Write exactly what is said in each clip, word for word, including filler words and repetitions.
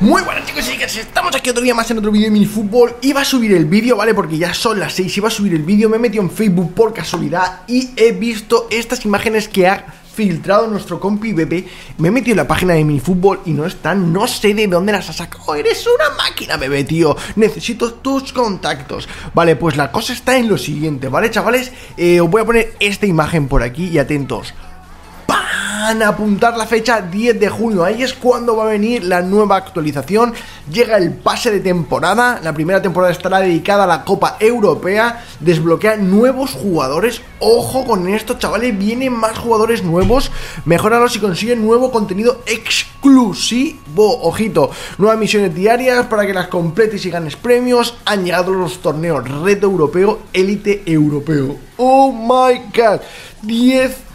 Muy buenas chicos y chicas, estamos aquí otro día más en otro vídeo de minifútbol. Iba a subir el vídeo, ¿vale? Porque ya son las seis, iba a subir el vídeo, me he metido en Facebook por casualidad y he visto estas imágenes que ha filtrado nuestro compi Pepe. Me he metido en la página de minifútbol y no están, no sé de dónde las ha sacado. Eres una máquina, Pepe, tío, necesito tus contactos. Vale, pues la cosa está en lo siguiente, ¿vale, chavales? Eh, os voy a poner esta imagen por aquí y atentos. Van a apuntar la fecha diez de junio. Ahí es cuando va a venir la nueva actualización. Llega el pase de temporada. La primera temporada estará dedicada a la Copa Europea. Desbloquea nuevos jugadores. Ojo con esto, chavales. Vienen más jugadores nuevos. Mejóralos y consiguen nuevo contenido exclusivo. Ojito. Nuevas misiones diarias para que las completes y ganes premios. Han llegado los torneos Reto Europeo, Élite Europeo. Oh my god. diez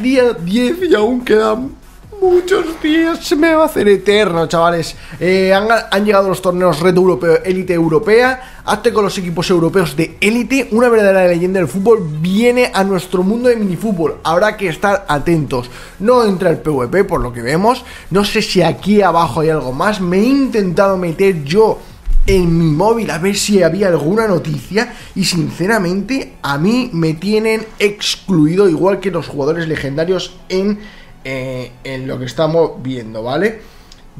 Día diez y aún quedan muchos días. Se me va a hacer eterno, chavales. eh, han, han llegado los torneos Reto Europeo, Élite Europea. Hazte con los equipos europeos de élite. Una verdadera leyenda del fútbol viene a nuestro mundo de minifútbol. Habrá que estar atentos. No entra el PvP por lo que vemos. No sé si aquí abajo hay algo más. Me he intentado meter yo en mi móvil a ver si había alguna noticia y sinceramente a mí me tienen excluido, igual que los jugadores legendarios en, eh, en lo que estamos viendo, ¿vale?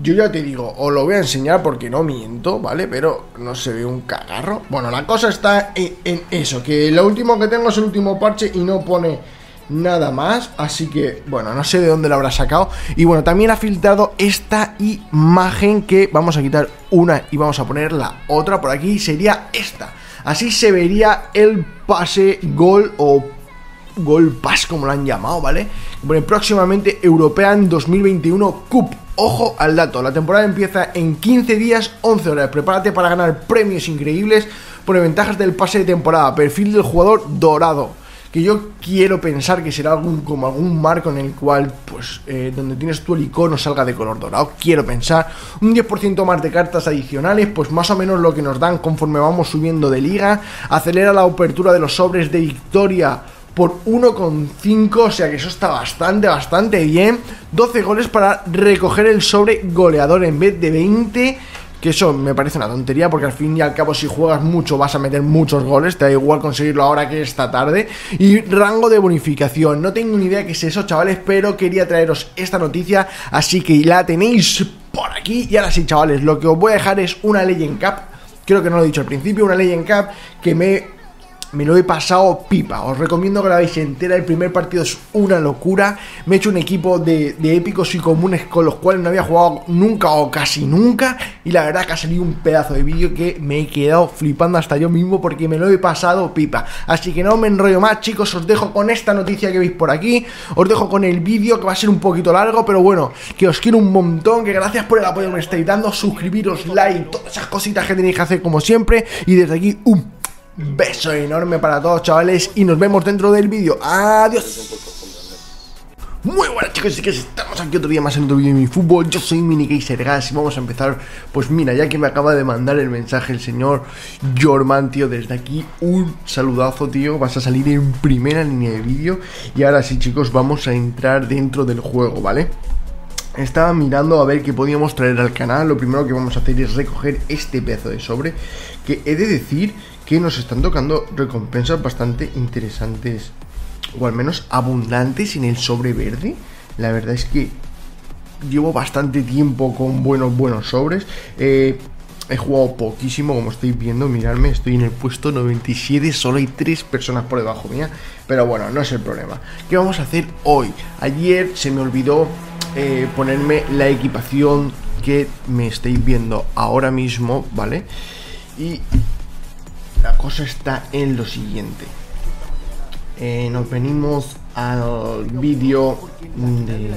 Yo ya te digo, os lo voy a enseñar porque no miento, ¿vale? Pero no se ve un cagarro. Bueno, la cosa está en, en eso, que lo último que tengo es el último parche y no pone nada más, así que bueno, no sé de dónde lo habrá sacado. Y bueno, también ha filtrado esta imagen que vamos a quitar una y vamos a poner la otra por aquí, sería esta. Así se vería el pase gol o gol pass, como lo han llamado, ¿vale? Bueno, próximamente European dos mil veintiuno Cup. Ojo al dato, la temporada empieza en quince días, once horas. Prepárate para ganar premios increíbles por ventajas del pase de temporada. Perfil del jugador dorado, que yo quiero pensar que será algún, como algún marco en el cual, pues, eh, donde tienes tu el icono salga de color dorado, quiero pensar. Un diez por ciento más de cartas adicionales, pues más o menos lo que nos dan conforme vamos subiendo de liga. Acelera la apertura de los sobres de victoria por uno coma cinco, o sea que eso está bastante, bastante bien. doce goles para recoger el sobre goleador en vez de veinte... Que eso me parece una tontería porque al fin y al cabo si juegas mucho vas a meter muchos goles. Te da igual conseguirlo ahora que esta tarde. Y rango de bonificación. No tengo ni idea qué es eso, chavales, pero quería traeros esta noticia. Así que la tenéis por aquí. Y ahora sí, chavales, lo que os voy a dejar es una Legend Cup. Creo que no lo he dicho al principio. Una Legend Cup que me... me lo he pasado pipa, os recomiendo que la veáis entera, el primer partido es una locura. Me he hecho un equipo de, de épicos y comunes con los cuales no había jugado nunca o casi nunca. Y la verdad que ha salido un pedazo de vídeo que me he quedado flipando hasta yo mismo porque me lo he pasado pipa. Así que no me enrollo más, chicos, os dejo con esta noticia que veis por aquí. Os dejo con el vídeo que va a ser un poquito largo, pero bueno, que os quiero un montón, que gracias por el apoyo que me estáis dando. Suscribiros, like, todas esas cositas que tenéis que hacer como siempre. Y desde aquí, un beso enorme para todos, chavales, y nos vemos dentro del vídeo. Adiós. Muy buenas, chicos y chicas, estamos aquí otro día más en otro vídeo de mi fútbol. Yo soy MiniKaiserGas y vamos a empezar. Pues mira, ya que me acaba de mandar el mensaje el señor Jorman, tío, desde aquí un saludazo, tío. Vas a salir en primera línea de vídeo. Y ahora sí, chicos, vamos a entrar dentro del juego, ¿vale? Estaba mirando a ver qué podíamos traer al canal. Lo primero que vamos a hacer es recoger este pedazo de sobre, que he de decir que nos están tocando recompensas bastante interesantes, o al menos abundantes en el sobre verde. La verdad es que llevo bastante tiempo con buenos, buenos sobres. eh, He jugado poquísimo, como estáis viendo. Mirarme, estoy en el puesto noventa y siete. Solo hay tres personas por debajo mía. Pero bueno, no es el problema. ¿Qué vamos a hacer hoy? Ayer se me olvidó Eh, ponerme la equipación que me estáis viendo ahora mismo, ¿vale? Y la cosa está en lo siguiente. eh, Nos venimos al vídeo de,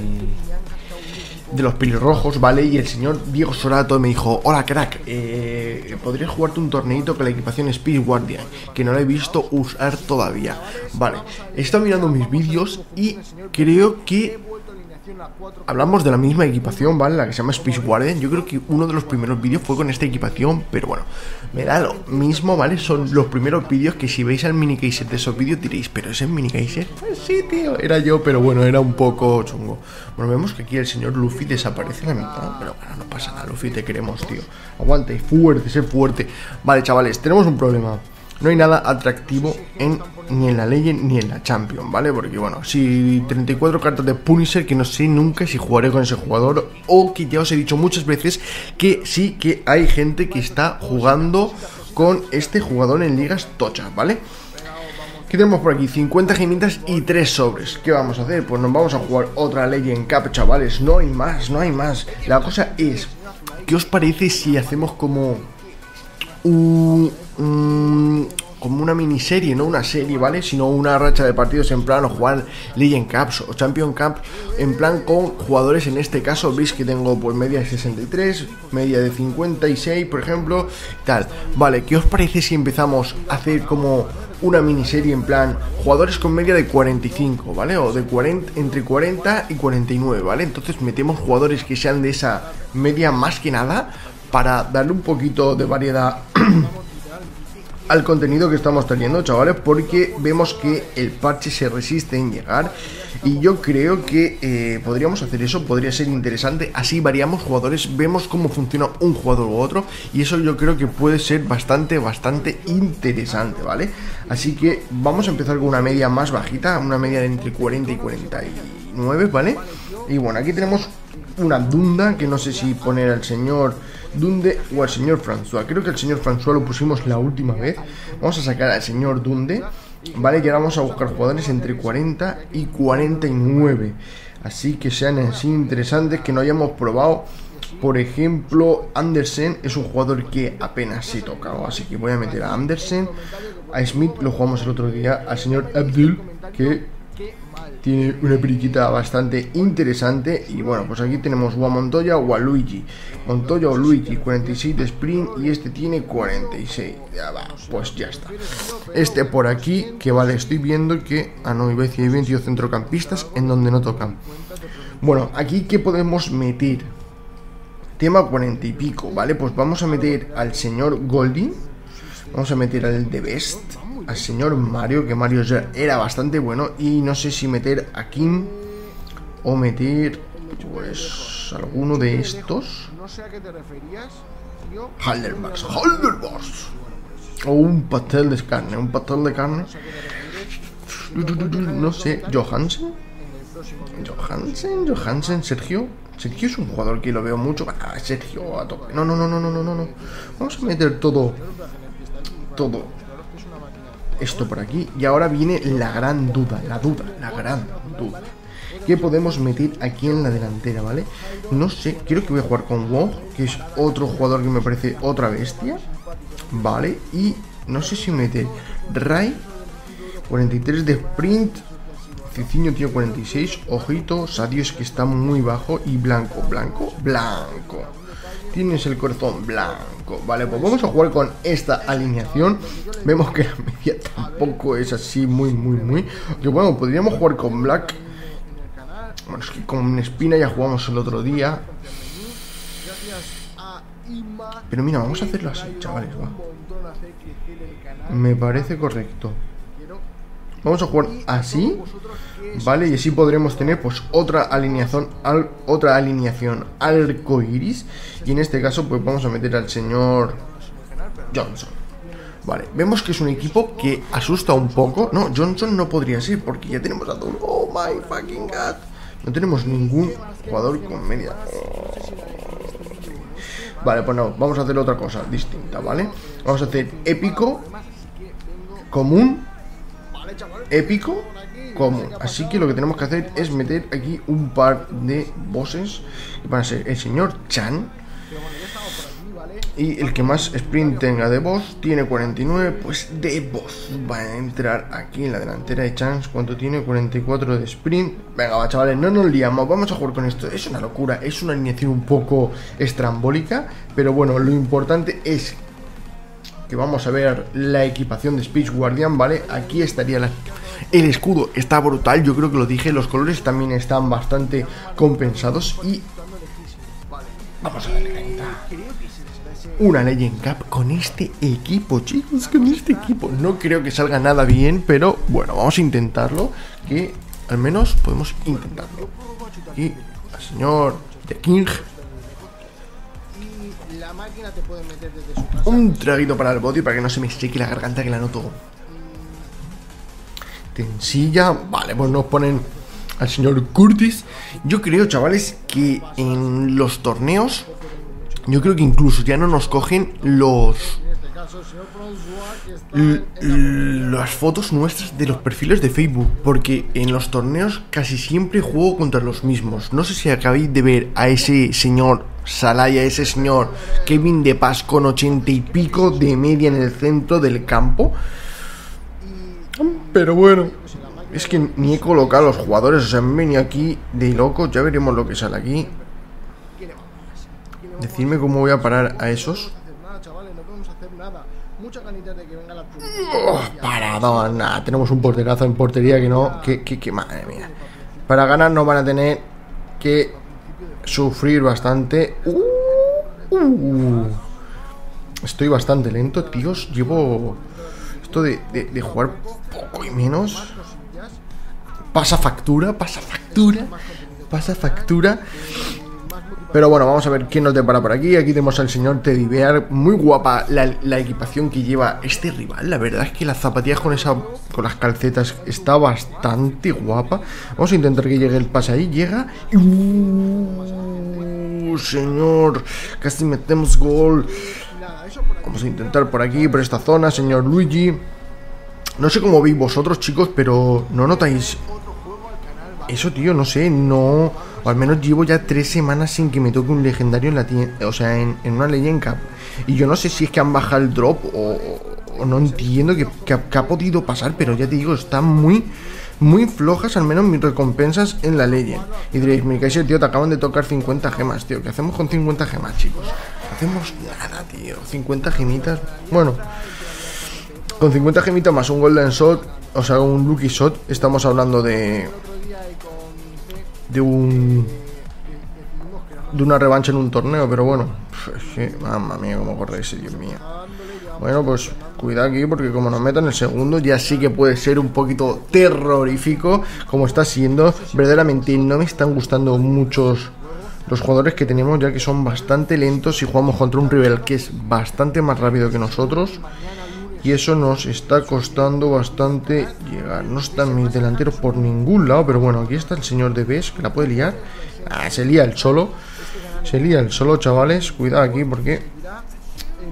de los pelirrojos, ¿vale? Y el señor Diego Sorato me dijo: hola, crack, eh, ¿podrías jugarte un torneito con la equipación Spirit Guardian? Que no la he visto usar todavía. Vale, he estado mirando mis vídeos y creo que Hablamos de la misma equipación, ¿vale? La que se llama Speech Warden. Yo creo que uno de los primeros vídeos fue con esta equipación, pero bueno, me da lo mismo, ¿vale? Son los primeros vídeos que si veis al minikaiser de esos vídeos diréis, ¿pero ese es minikaiser? Pues sí, tío, era yo, pero bueno, era un poco chungo. Bueno, vemos que aquí el señor Luffy desaparece en la mitad, pero bueno, no pasa nada, Luffy, te queremos, tío. Aguante, fuerte, sé fuerte. Vale, chavales, tenemos un problema. No hay nada atractivo en, ni en la Legend ni en la Champion, ¿vale? Porque, bueno, si treinta y cuatro cartas de Punisher, que no sé nunca si jugaré con ese jugador, o que ya os he dicho muchas veces que sí que hay gente que está jugando con este jugador en ligas tochas, ¿vale? ¿Qué tenemos por aquí? cincuenta gemitas y tres sobres. ¿Qué vamos a hacer? Pues nos vamos a jugar otra Legend Cup, chavales. No hay más, no hay más. La cosa es, ¿qué os parece si hacemos como un... Um, como una miniserie, no una serie, ¿vale? Sino una racha de partidos en plan o jugar Legend Cups o Champion Cup en plan con jugadores. En este caso veis que tengo pues media de sesenta y tres, media de cincuenta y seis, por ejemplo, tal. Vale, ¿qué os parece si empezamos a hacer como una miniserie en plan jugadores con media de cuarenta y cinco, ¿vale? O de cuarenta, entre cuarenta y cuarenta y nueve, ¿vale? Entonces metemos jugadores que sean de esa media más que nada para darle un poquito de variedad al contenido que estamos teniendo, chavales, porque vemos que el parche se resiste en llegar y yo creo que eh, podríamos hacer eso, podría ser interesante. Así variamos jugadores, vemos cómo funciona un jugador u otro y eso yo creo que puede ser bastante, bastante interesante, ¿vale? Así que vamos a empezar con una media más bajita, una media de entre cuarenta y cuarenta y nueve, ¿vale? Y bueno, aquí tenemos una dunda, que no sé si poner al señor Dunde o al señor François. Creo que el señor François lo pusimos la última vez. Vamos a sacar al señor Dunde, ¿vale? Y ahora vamos a buscar jugadores entre cuarenta y cuarenta y nueve, así que sean así interesantes, que no hayamos probado. Por ejemplo, Andersen es un jugador que apenas se toca, así que voy a meter a Andersen. A Smith lo jugamos el otro día, al señor Abdul, que tiene una periquita bastante interesante. Y bueno, pues aquí tenemos o a Montoya o a Luigi. Montoya o Luigi, cuarenta y seis de sprint y este tiene cuarenta y seis. Ya va, pues ya está. Este por aquí, que vale, estoy viendo que... Ah, no, iba a decir, hay veintidós centrocampistas en donde no tocan. Bueno, aquí ¿qué podemos meter? Tema cuarenta y pico, ¿vale? Pues vamos a meter al señor Golding. Vamos a meter al The Best, al señor Mario, que Mario ya era bastante bueno, y no sé si meter a Kim o meter pues alguno de estos. No sé a qué te referías. Halderbars, Halderbars o un pastel de carne, un pastel de carne. No sé, Johansen, Johansen, Johansen, Sergio. Sergio es un jugador que lo veo mucho. Ah, Sergio a tope. No, no, no, no, no, no, no. Vamos a meter todo, todo. Esto por aquí. Y ahora viene la gran duda, la duda, la gran duda. ¿Qué podemos meter aquí en la delantera, vale? No sé, creo que voy a jugar con Wong, que es otro jugador que me parece otra bestia, vale. Y no sé si meter Ray, cuarenta y tres de sprint. Cicinho tiene cuarenta y seis, ojito. Sadio es que está muy bajo. Y Blanco, Blanco, Blanco, tienes el corazón blanco. Vale, pues vamos a jugar con esta alineación. Vemos que la media tampoco es así muy, muy, muy... Que bueno, podríamos jugar con Black. Bueno, es que con Espina ya jugamos el otro día. Pero mira, vamos a hacerlo así, chavales, va. Me parece correcto. Vamos a jugar así, ¿vale? Y así podremos tener pues otra alineación, al, otra alineación arcoiris. Y en este caso pues vamos a meter al señor Johnson. Vale, vemos que es un equipo que asusta un poco. No, Johnson no podría ser porque ya tenemos a Abdul. Oh my fucking god. No tenemos ningún jugador con media. Oh. Vale, pues no, vamos a hacer otra cosa distinta, ¿vale? Vamos a hacer épico, común, épico, común. Así que lo que tenemos que hacer es meter aquí un par de bosses que van a ser el señor Chan, y el que más sprint tenga de boss tiene cuarenta y nueve, pues de boss va a entrar aquí en la delantera de Chan. ¿Cuánto tiene? cuarenta y cuatro de sprint. Venga, va, chavales, no nos liamos, vamos a jugar con esto. Es una locura, es una alineación un poco estrambólica, pero bueno, lo importante es que vamos a ver la equipación de Speech Guardian, ¿vale? Aquí estaría la equipación El escudo está brutal, yo creo que lo dije. Los colores también están bastante compensados. Y vamos a darle cañita. Una Legend Cup con este equipo, chicos, con este equipo. No creo que salga nada bien, pero bueno, vamos a intentarlo, que al menos podemos intentarlo. Y al señor The King, un traguito para el body, para que no se me seque la garganta, que la noto tensilla. Vale, pues nos ponen al señor Curtis. Yo creo, chavales, que en los torneos, yo creo que incluso ya no nos cogen los las fotos nuestras de los perfiles de Facebook, porque en los torneos casi siempre juego contra los mismos. No sé si acabéis de ver a ese señor Salay, a ese señor Kevin de Paz con ochenta y pico de media en el centro del campo. Pero bueno, es que ni he colocado a los jugadores, o sea, me venía aquí de loco. Ya veremos lo que sale aquí. Decidme cómo voy a parar a esos. Oh, paradón, nada, tenemos un porterazo en portería que no, que, que, que madre mía. Para ganar no van a tener que sufrir bastante. uh, uh. Estoy bastante lento, tíos. Llevo esto de, de, de jugar poco y menos. Pasa factura, pasa factura, pasa factura. Pero bueno, vamos a ver quién nos depara por aquí. Aquí tenemos al señor Teddy Bear. Muy guapa la, la equipación que lleva este rival. La verdad es que las zapatillas con esa, con las calcetas, está bastante guapa. Vamos a intentar que llegue el pase ahí. Llega. Uh, señor, casi metemos gol. Vamos a intentar por aquí, por esta zona, señor Luigi. No sé cómo veis vosotros, chicos, pero ¿no notáis eso, tío? No sé, no... O al menos llevo ya tres semanas sin que me toque un legendario en la tienda, o sea, en, en una Legend Cup. Y yo no sé si es que han bajado el drop o, o no entiendo que, que, que ha podido pasar, pero ya te digo, están muy, muy flojas, al menos mis recompensas en la Legend. Y diréis, MiniKaiser, tío, te acaban de tocar cincuenta gemas, tío. ¿Qué hacemos con cincuenta gemas, chicos? No hacemos nada, tío. cincuenta gemitas. Bueno, con cincuenta gemitas más un Golden Shot, o sea, un Lucky Shot, estamos hablando de... De un De una revancha en un torneo. Pero bueno, es que, mamma mía, cómo corre ese, Dios mío. Bueno, pues cuidado aquí, porque como nos metan el segundo, ya sí que puede ser un poquito terrorífico, como está siendo. Verdaderamente no me están gustando muchos los jugadores que tenemos, ya que son bastante lentos y jugamos contra un rival que es bastante más rápido que nosotros, y eso nos está costando bastante llegar. No están mis delanteros por ningún lado. Pero bueno, aquí está el señor de Bes, que la puede liar. Ah, se lía el solo. Se lía el solo, chavales. Cuidado aquí, porque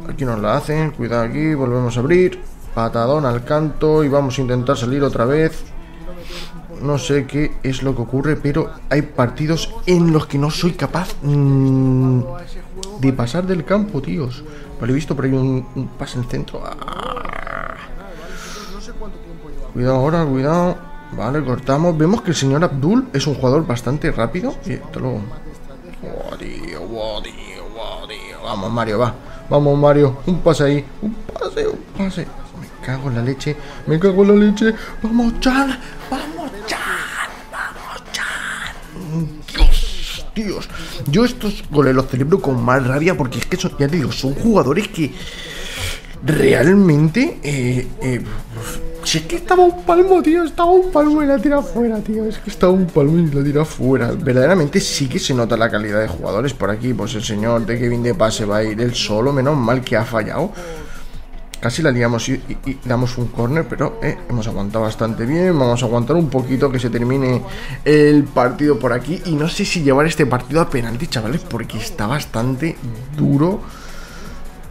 aquí nos la hacen. Cuidado aquí, volvemos a abrir. Patadón al canto. Y vamos a intentar salir otra vez. No sé qué es lo que ocurre, pero hay partidos en los que no soy capaz mmm, de pasar del campo, tíos. Lo he visto, pero hay un, un pase en el centro. Ah. Cuidado ahora, cuidado. Vale, cortamos. Vemos que el señor Abdul es un jugador bastante rápido. Y esto luego... Oh, tío, oh, tío, oh, tío. Vamos, Mario, va. Vamos, Mario. Un pase ahí. Un pase, un pase. Me cago en la leche. Me cago en la leche. Vamos, Chan. Vamos, Chan. Vamos, Chan. Dios, Dios. Yo estos goles los celebro con más rabia, porque es que son, ya te digo, son jugadores que realmente... Eh, eh, Si es que estaba un palmo, tío, estaba un palmo y la tira fuera, tío. Es que estaba un palmo y la tira fuera. Verdaderamente sí que se nota la calidad de jugadores por aquí. Pues el señor de Kevin de Paz se va a ir él solo. Menos mal que ha fallado. Casi la liamos y, y, y damos un córner, pero eh, hemos aguantado bastante bien. Vamos a aguantar un poquito que se termine el partido por aquí. Y no sé si llevar este partido a penalti, chavales, porque está bastante duro.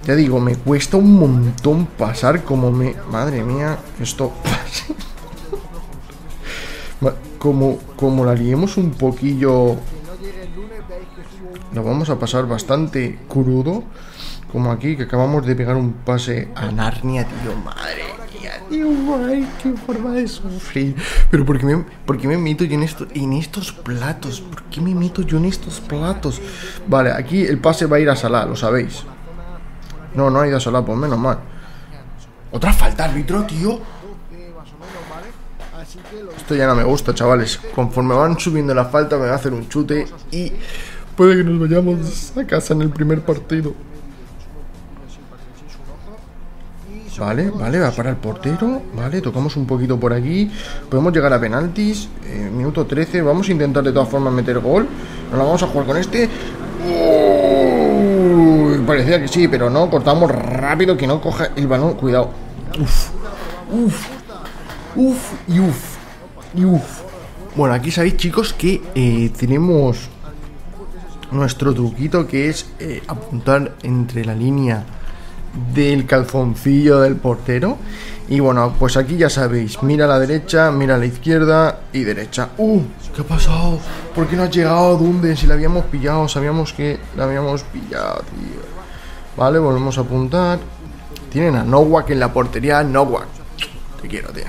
Ya digo, me cuesta un montón pasar como me... Madre mía, esto pasa. Como, como la liemos un poquillo... Lo vamos a pasar bastante crudo. Como aquí, que acabamos de pegar un pase a Narnia, tío. Madre mía, tío. Ay, qué forma de sufrir. Pero ¿por qué me, por qué me meto yo en, esto, en estos platos? ¿Por qué me meto yo en estos platos? Vale, aquí el pase va a ir a Salá, lo sabéis. No, no ha ido a Salá, pues menos mal. Otra falta, árbitro, tío. Esto ya no me gusta, chavales. Conforme van subiendo la falta me va a hacer un chute y puede que nos vayamos a casa en el primer partido. Vale, vale, va para el portero. Vale, tocamos un poquito por aquí. Podemos llegar a penaltis. eh, Minuto trece, vamos a intentar de todas formas meter gol. Nos la vamos a jugar con este. Uy, parecía que sí, pero no, cortamos rápido. Que no coja el balón, cuidado. Uf, uf, uf y uf, y uf. Bueno, aquí sabéis, chicos, que eh, tenemos nuestro truquito, que es eh, apuntar entre la línea del calzoncillo del portero. Y bueno, pues aquí ya sabéis, mira a la derecha, mira a la izquierda y derecha. ¡Uh! ¿Qué ha pasado? ¿Por qué no ha llegado? ¿Dónde? Si la habíamos pillado, sabíamos que la habíamos pillado, tío. Vale, volvemos a apuntar. Tienen a Nowak en la portería. Nowak, te quiero, tío.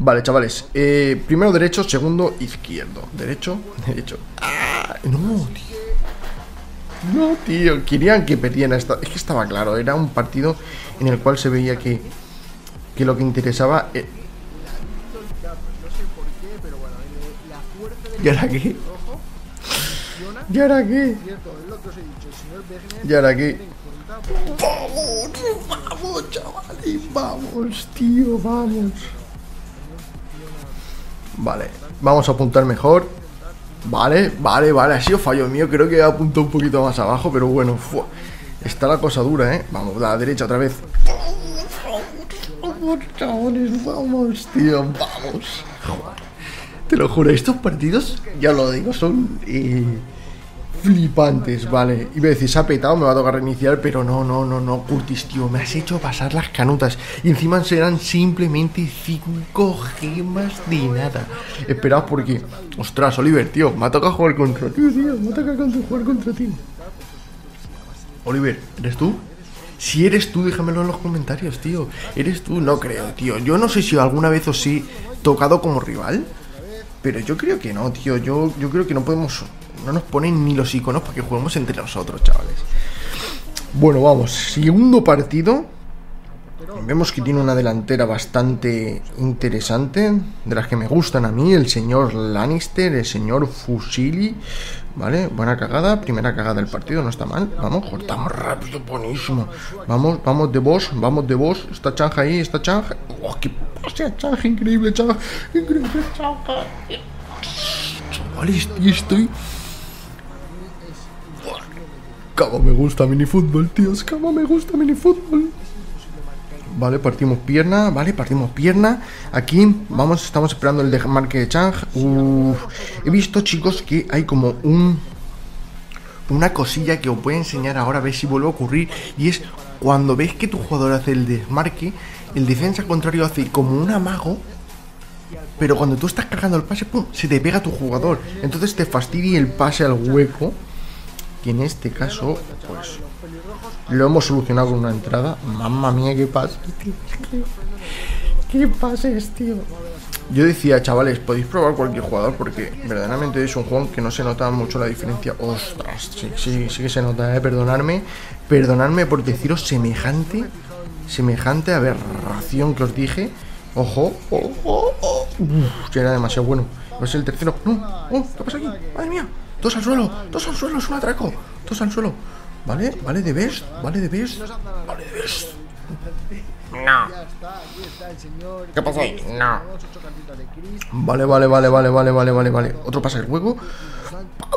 Vale, chavales, eh, primero derecho, segundo izquierdo. Derecho, derecho. ¡Ah! No, tío. No, tío, querían que perdieran esta... Es que estaba claro, era un partido en el cual se veía que, que lo que interesaba... Eh... ¿Y ahora qué? ¿Y ahora qué? ¿Y ahora qué? ¡Vamos! ¡Vamos, chavales! ¡Vamos, tío! ¡Vamos! Vale, vamos a apuntar mejor. Vale, vale, vale, ha sido fallo mío. Creo que apuntó un poquito más abajo, pero bueno, fue. Está la cosa dura, ¿eh? Vamos, a la derecha otra vez. Vamos, chavales, vamos, tío, vamos. Te lo juro, estos partidos, ya lo digo, son eh, flipantes, vale. Iba a decir, se ha petado, me va a tocar reiniciar, pero no, no, no, no, Curtis, tío, me has hecho pasar las canutas. Y encima serán simplemente cinco gemas de nada. Esperaos porque... Ostras, Oliver, tío, me ha tocado jugar contra ti, tío, me ha tocado jugar contra ti. Oliver, ¿eres tú? Si eres tú, déjamelo en los comentarios, tío. ¿Eres tú? No creo, tío. Yo no sé si alguna vez os he tocado como rival, pero yo creo que no, tío. Yo, yo creo que no podemos... No nos ponen ni los iconos para que juguemos entre nosotros, chavales. Bueno, vamos. Segundo partido. Vemos que tiene una delantera bastante interesante, de las que me gustan a mí. El señor Lannister, el señor Fusili. Vale, buena cagada. Primera cagada del partido, no está mal. Vamos, cortamos rápido, buenísimo. Vamos, vamos de boss, vamos de boss. Está Chanja ahí, está Chanja. ¡Oh, qué pasa, Chanja! Increíble, Chanja. Increíble, Chanja. Chavales, tío, estoy... Cómo me gusta minifútbol, tíos. Cómo me gusta minifútbol. Vale, partimos pierna. Vale, partimos pierna. Aquí vamos, estamos esperando el desmarque de Chang. Uf. He visto, chicos, que hay como un... Una cosilla que os voy a enseñar ahora, a ver si vuelve a ocurrir. Y es cuando ves que tu jugador hace el desmarque, el defensa contrario hace como un amago, pero cuando tú estás cargando el pase, pum, se te pega tu jugador. Entonces te fastidia el pase al hueco. Que en este caso, pues, lo hemos solucionado con una entrada. Mamma mía, qué pase, tío. Qué pases, tío. Yo decía, chavales, podéis probar cualquier jugador, porque verdaderamente es un juego que no se nota mucho la diferencia. Ostras, sí, sí, sí que se nota, eh. Perdonadme, perdonadme por deciros semejante, semejante aberración que os dije. Ojo, ojo, ojo. Uf, que era demasiado bueno. Va a ser el tercero. No, oh, ¿qué pasa aquí? Madre mía. Dos al suelo, dos al suelo, es un atraco. Dos al suelo. Vale, vale de best, vale de best, vale de best. No. ¿Qué pasó ahí? No. Vale, vale, vale, vale, vale, vale, vale, vale. Otro pase el juego.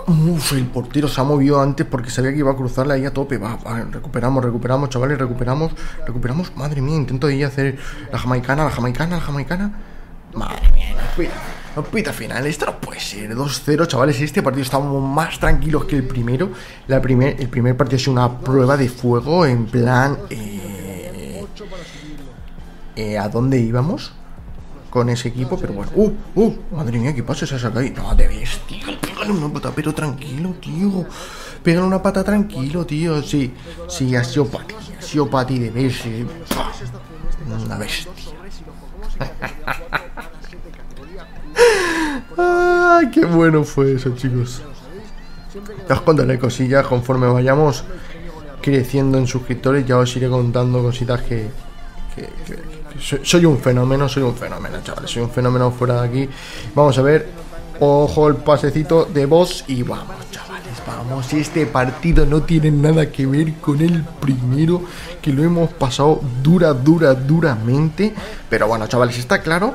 Uf, el portero se ha movido antes porque sabía que iba a cruzarla ahí a tope. Va, va, recuperamos, recuperamos, chavales, recuperamos, recuperamos. Madre mía, intento de ir a hacer la jamaicana, la jamaicana, la jamaicana. Madre mía, no pita, no pita final, esto no puede ser. Dos cero, chavales, este partido estábamos más tranquilos que el primero. La primer, El primer partido ha sido una prueba de fuego, en plan eh, eh, ¿a dónde íbamos con ese equipo? Pero bueno, ¡uh! ¡Uh! Madre mía, ¿qué pasa? Se ha sacado ahí. No te ves, tío, pégale una pata, pero tranquilo, tío. Pégale una pata tranquilo, tío. Sí, sí, ha sido Pati, ha sido Pati de veces. Una bestia. Ah, qué bueno fue eso, chicos. Ya os contaré cosillas conforme vayamos creciendo en suscriptores. Ya os iré contando cositas que, que, que, Soy, soy un fenómeno, soy un fenómeno, chavales. Soy un fenómeno fuera de aquí. Vamos a ver. Ojo el pasecito de boss. Y vamos, chavales, vamos. Este partido no tiene nada que ver con el primero, que lo hemos pasado dura, dura, duramente. Pero bueno, chavales, está claro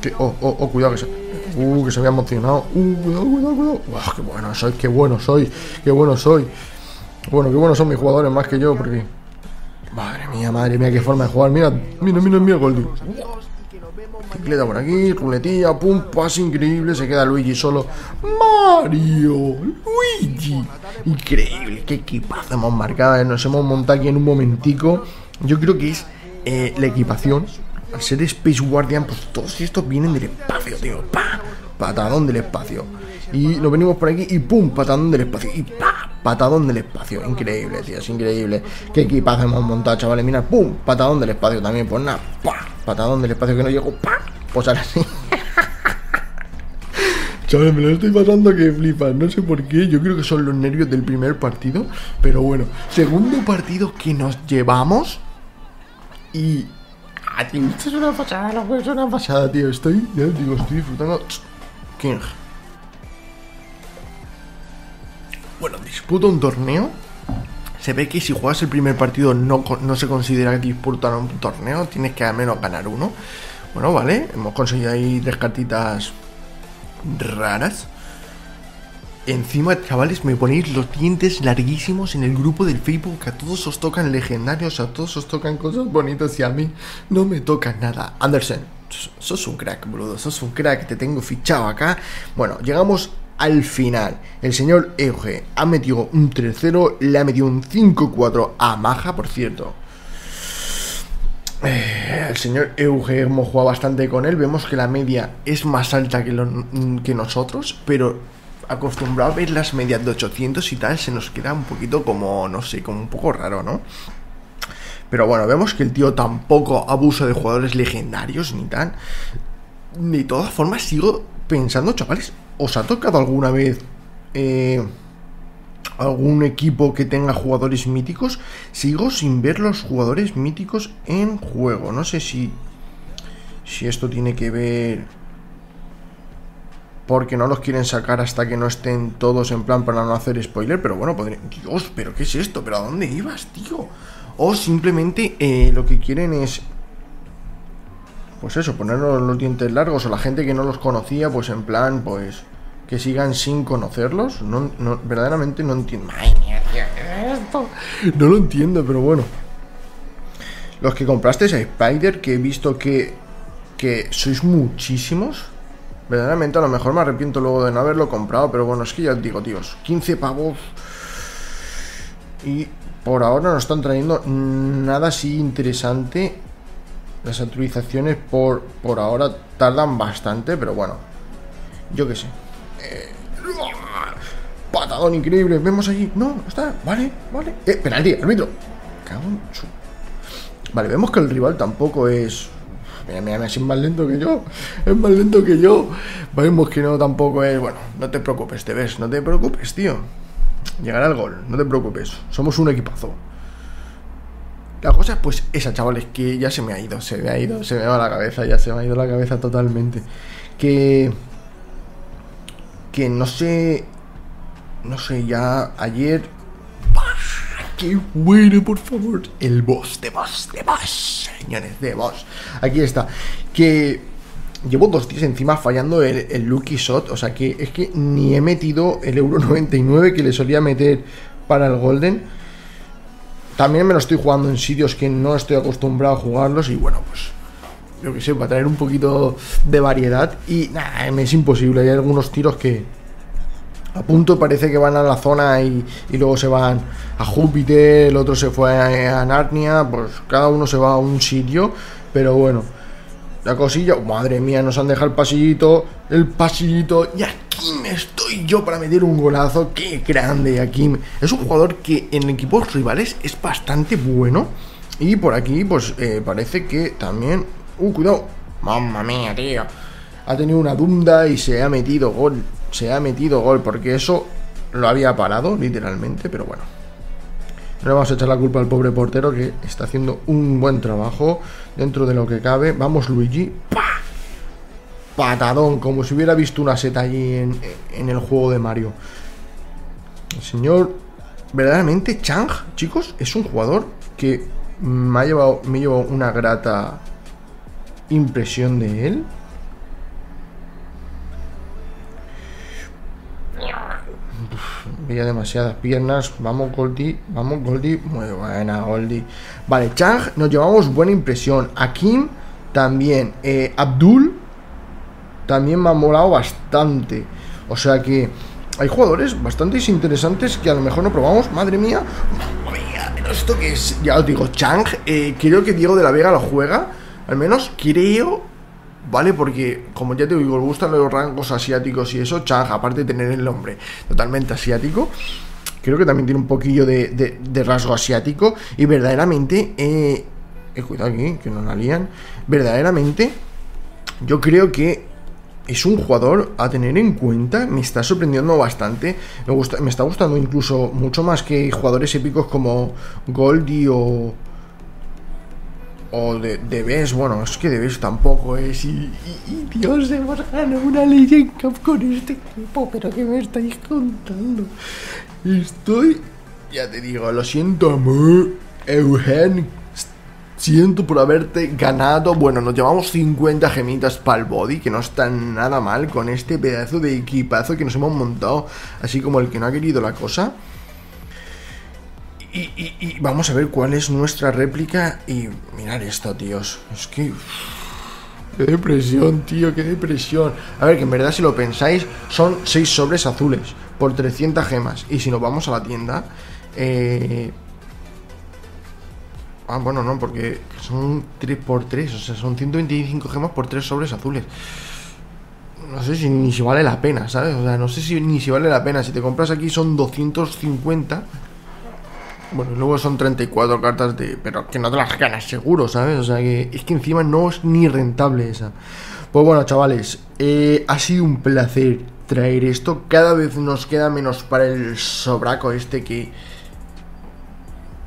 que... Oh, oh, oh, cuidado que se... Uh, que se había emocionado. Uh, cuidado, cuidado, cuidado. Uf, qué bueno soy, qué bueno soy, qué bueno soy. Bueno, qué buenos son mis jugadores más que yo, porque... Madre mía, madre mía, qué forma de jugar. Mira, mira, mira, mira, Golding. Bicicleta por aquí, ruletilla, pum, pase increíble. Se queda Luigi solo. Mario, Luigi. Increíble, qué equipazo hemos marcado. Nos hemos montado aquí en un momentico. Yo creo que es eh, la equipación. Al ser Space Guardian, pues todos estos vienen del espacio, tío. Pa, patadón del espacio. Y nos venimos por aquí y pum, patadón del espacio. Y pa, patadón del espacio. Increíble, tío, es increíble. Qué equipazo hemos montado, chavales. Mira, pum, patadón del espacio también. Pues nada, pa, patadón del espacio que no llegó. Pa, pues ahora sí. Chavales, me lo estoy pasando que flipas. No sé por qué, yo creo que son los nervios del primer partido. Pero bueno, segundo partido que nos llevamos. Y... Ah, tío, esto es una pasada, la juego es una pasada, tío. Estoy, ya digo, estoy disfrutando. King. Bueno, disputa un torneo. Se ve que si juegas el primer partido no, no se considera que disputan un torneo. Tienes que al menos ganar uno. Bueno, vale, hemos conseguido ahí tres cartitas raras. Encima, chavales, me ponéis los dientes larguísimos en el grupo del Facebook. A todos os tocan legendarios, a todos os tocan cosas bonitas y a mí no me toca nada. Andersen, sos un crack, boludo, sos un crack, te tengo fichado acá. Bueno, llegamos al final. El señor Eugé ha metido un tres cero, le ha metido un cinco cuatro a Maja, por cierto. Eh, el señor Eugé hemos jugado bastante con él. Vemos que la media es más alta que, lo, que nosotros, pero... acostumbrado a ver las medias de ochocientos y tal, se nos queda un poquito como, no sé, como un poco raro, ¿no? Pero bueno, vemos que el tío tampoco abusa de jugadores legendarios ni tal. De todas formas, sigo pensando, chavales, ¿os ha tocado alguna vez eh, algún equipo que tenga jugadores míticos? Sigo sin ver los jugadores míticos en juego. No sé si, si esto tiene que ver... porque no los quieren sacar hasta que no estén todos en plan para no hacer spoiler. Pero bueno, podría... Dios, pero ¿qué es esto? ¿Pero a dónde ibas, tío? O simplemente eh, lo que quieren es... pues eso, ponernos los dientes largos. O la gente que no los conocía, pues en plan, pues... que sigan sin conocerlos. No, no, verdaderamente no entiendo. Ay, mía, tío, ¿qué es esto? No lo entiendo, pero bueno. Los que comprasteis a Spider, que he visto que... que sois muchísimos... verdaderamente a lo mejor me arrepiento luego de no haberlo comprado. Pero bueno, es que ya os digo, tíos, quince pavos. Y por ahora no están trayendo nada así interesante. Las actualizaciones por, por ahora tardan bastante. Pero bueno, yo qué sé. eh, Patadón increíble, vemos allí. No, está, vale, vale. Eh, penalti, árbitro. Cago en su... Vale, vemos que el rival tampoco es... Mira, mira, mira, es más lento que yo. Es más lento que yo. Vemos que no, tampoco es... Bueno, no te preocupes, te ves. No te preocupes, tío. Llegará el gol, no te preocupes. Somos un equipazo. La cosa es pues esa, chavales, que ya se me ha ido. Se me ha ido, se me va la cabeza. Ya se me ha ido la cabeza totalmente. Que... que no sé... no sé, ya ayer... ¡Qué bueno, por favor! El boss, de boss, de boss, señores, de boss. Aquí está. Que llevo dos días encima fallando el, el lucky shot. O sea que es que ni he metido el euro noventa y nueve que le solía meter para el golden. También me lo estoy jugando en sitios que no estoy acostumbrado a jugarlos. Y bueno, pues... yo que sé, para traer un poquito de variedad. Y nada, es imposible. Hay algunos tiros que... a punto parece que van a la zona y, y luego se van a Júpiter, el otro se fue a, a Narnia, pues cada uno se va a un sitio, pero bueno, la cosilla, oh, madre mía, nos han dejado el pasillito, el pasillito, y aquí me estoy yo para meter un golazo, qué grande, aquí me... es un jugador que en equipos rivales es bastante bueno, y por aquí pues eh, parece que también, uh, cuidado, mamma mía, tío, ha tenido una dunda y se ha metido gol. Se ha metido gol, porque eso lo había parado, literalmente, pero bueno. No le vamos a echar la culpa al pobre portero, que está haciendo un buen trabajo dentro de lo que cabe. Vamos, Luigi. ¡Pah! Patadón, como si hubiera visto una seta allí en, en el juego de Mario. El señor, verdaderamente, Chang, chicos, es un jugador que me ha llevado, me llevó una grata impresión de él. Veía demasiadas piernas. Vamos, Goldie. Vamos, Goldie. Muy buena, Goldie. Vale, Chang, nos llevamos buena impresión. A Kim también. Eh, Abdul también me ha molado bastante. O sea que hay jugadores bastante interesantes que a lo mejor no probamos. Madre mía. Madre mía. Pero esto que es. Ya os digo, Chang. Eh, creo que Diego de la Vega lo juega. Al menos creo. ¿Vale? Porque, como ya te digo, gustan los rangos asiáticos y eso. Chanja, aparte de tener el nombre totalmente asiático, creo que también tiene un poquillo de, de, de rasgo asiático. Y verdaderamente, eh, eh, cuidado aquí, que no la lían. Verdaderamente, yo creo que es un jugador a tener en cuenta. Me está sorprendiendo bastante. Me, gusta, me está gustando incluso mucho más que jugadores épicos como Goldie o... O de, de Bes, bueno, es que de Bes tampoco es. Y, y, y Dios, hemos ganado una Legend Cup con este equipo, pero ¿qué me estáis contando? Estoy, ya te digo, lo siento, amor, Eugen, siento por haberte ganado. Bueno, nos llevamos cincuenta gemitas para el body, que no está nada mal con este pedazo de equipazo que nos hemos montado, así como el que no ha querido la cosa. Y, y, y vamos a ver cuál es nuestra réplica. Y mirad esto, tíos. Es que... Uff, qué depresión, tío, qué depresión. A ver, que en verdad, si lo pensáis, son seis sobres azules por trescientas gemas. Y si nos vamos a la tienda... Eh... Ah, bueno, no, porque son tres por tres. O sea, son ciento veinticinco gemas por tres sobres azules. No sé si ni si vale la pena, ¿sabes? O sea, no sé si ni si vale la pena. Si te compras aquí son doscientos cincuenta... Bueno, luego son treinta y cuatro cartas de... Pero que no te las ganas seguro, ¿sabes? O sea que es que encima no es ni rentable esa. Pues bueno, chavales, eh, ha sido un placer traer esto. Cada vez nos queda menos para el sobraco este que...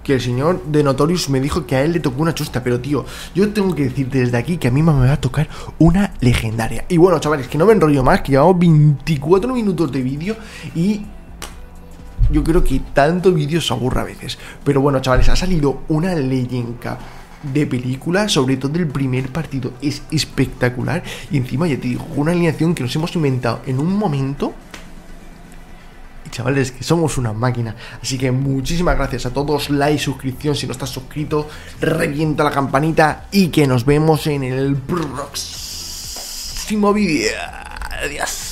Que el señor de Notorious me dijo que a él le tocó una chusta. Pero tío, yo tengo que decir desde aquí que a mí me va a tocar una legendaria. Y bueno, chavales, que no me enrollo más, que llevamos veinticuatro minutos de vídeo y... Yo creo que tanto vídeo se aburra a veces. Pero bueno, chavales, ha salido una Legend Cup de película, sobre todo el primer partido. Es espectacular. Y encima, ya te digo, una alineación que nos hemos inventado en un momento. Y chavales, que somos una máquina. Así que muchísimas gracias a todos. Like, suscripción si no estás suscrito. Revienta la campanita. Y que nos vemos en el próximo vídeo. Adiós.